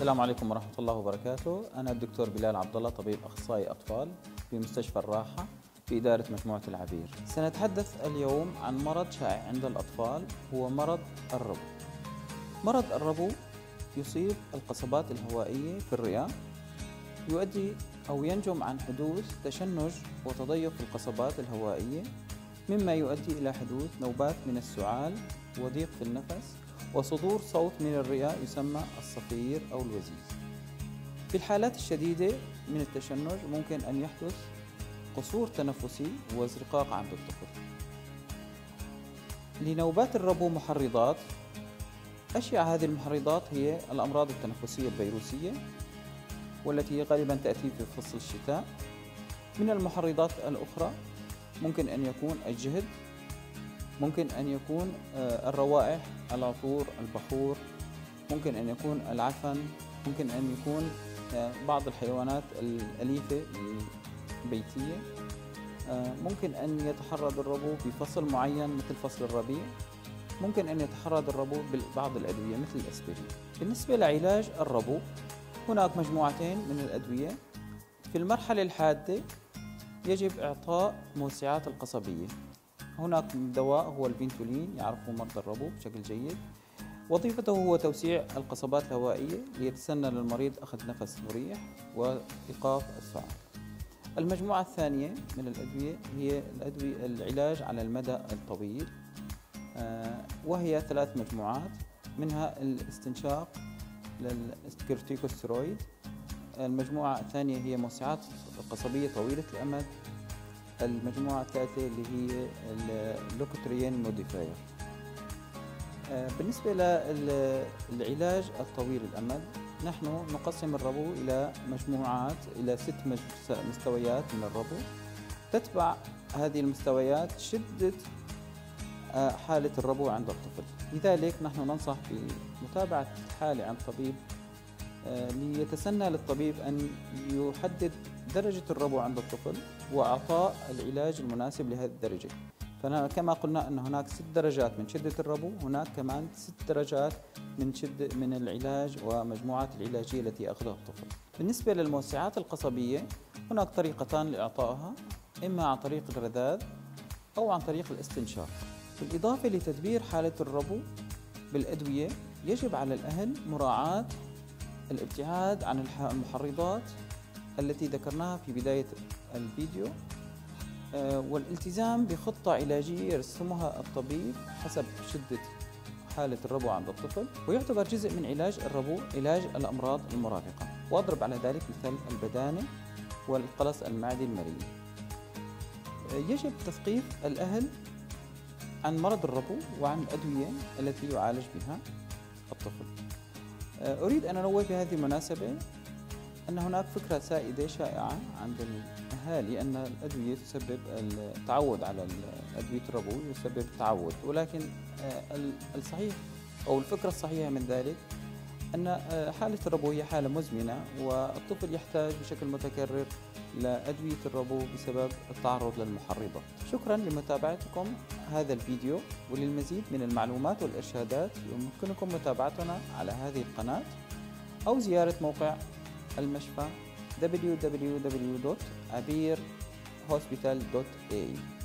السلام عليكم ورحمة الله وبركاته. أنا الدكتور بلال عبد الله، طبيب أخصائي أطفال في مستشفى الراحة في إدارة مجموعة العبير. سنتحدث اليوم عن مرض شائع عند الأطفال هو مرض الربو. مرض الربو يصيب القصبات الهوائية في الرئة، يؤدي أو ينجم عن حدوث تشنج وتضيق القصبات الهوائية، مما يؤدي إلى حدوث نوبات من السعال وضيق في النفس وصدور صوت من الرئة يسمى الصفير أو الوزيز. في الحالات الشديدة من التشنج ممكن أن يحدث قصور تنفسي وازرقاق عند الطفل. لنوبات الربو محرضات، أشيع هذه المحرضات هي الأمراض التنفسية الفيروسية والتي غالبا تأتي في فصل الشتاء. من المحرضات الأخرى ممكن أن يكون الجهد، ممكن أن يكون الروائح، العطور، البخور، ممكن أن يكون العفن، ممكن أن يكون بعض الحيوانات الأليفة البيتية. ممكن أن يتحرض الربو بفصل معين مثل فصل الربيع، ممكن أن يتحرض الربو ببعض الأدوية مثل الأسبرين. بالنسبة لعلاج الربو هناك مجموعتين من الأدوية. في المرحلة الحادة يجب إعطاء موسعات القصبية. هناك دواء هو الفينتولين يعرفه مرضى الربو بشكل جيد، وظيفته هو توسيع القصبات الهوائية ليتسنى للمريض أخذ نفس مريح وإيقاف السعال. المجموعة الثانية من الأدوية هي الأدوية العلاج على المدى الطويل، وهي 3 مجموعات، منها الاستنشاق للكورتيكوستيرويد، المجموعة الثانية هي موسعات قصبية طويلة الأمد، المجموعة الثالثة اللي هي اللوكوتريين موديفاير. بالنسبة للعلاج الطويل الأمد نحن نقسم الربو إلى مجموعات، إلى 6 مستويات من الربو. تتبع هذه المستويات شدة حالة الربو عند الطفل، لذلك نحن ننصح بمتابعة الحالة عند طبيب ليتسنى للطبيب أن يحدد درجة الربو عند الطفل وإعطاء العلاج المناسب لهذه الدرجة. فكما قلنا أن هناك 6 درجات من شدة الربو، هناك كمان 6 درجات من العلاج ومجموعات العلاجية التي أخذها الطفل. بالنسبة للموسعات القصبية هناك طريقتان لإعطائها، إما عن طريق الرذاذ أو عن طريق الاستنشاق. بالإضافة لتدبير حالة الربو بالأدوية يجب على الأهل مراعاة الابتعاد عن المحرضات التي ذكرناها في بداية الفيديو، والالتزام بخطة علاجية يرسمها الطبيب حسب شدة حالة الربو عند الطفل. ويعتبر جزء من علاج الربو علاج الأمراض المرافقة، وأضرب على ذلك مثال البدانة والقلص المعدي المريء. يجب تثقيف الأهل عن مرض الربو وعن الأدوية التي يعالج بها الطفل. أريد أن أنوه في هذه المناسبة أن هناك فكرة سائدة شائعة عند الأهالي أن الأدوية تسبب التعود على أدوية الربو، يسبب تعود، ولكن الصحيح أو الفكرة الصحيحة من ذلك أن حالة الربو هي حالة مزمنة، والطفل يحتاج بشكل متكرر لأدوية الربو بسبب التعرض للمحرضة. شكرا لمتابعتكم هذا الفيديو، وللمزيد من المعلومات والإرشادات يمكنكم متابعتنا على هذه القناة أو زيارة موقع المشفى www.abeerhospital.ae.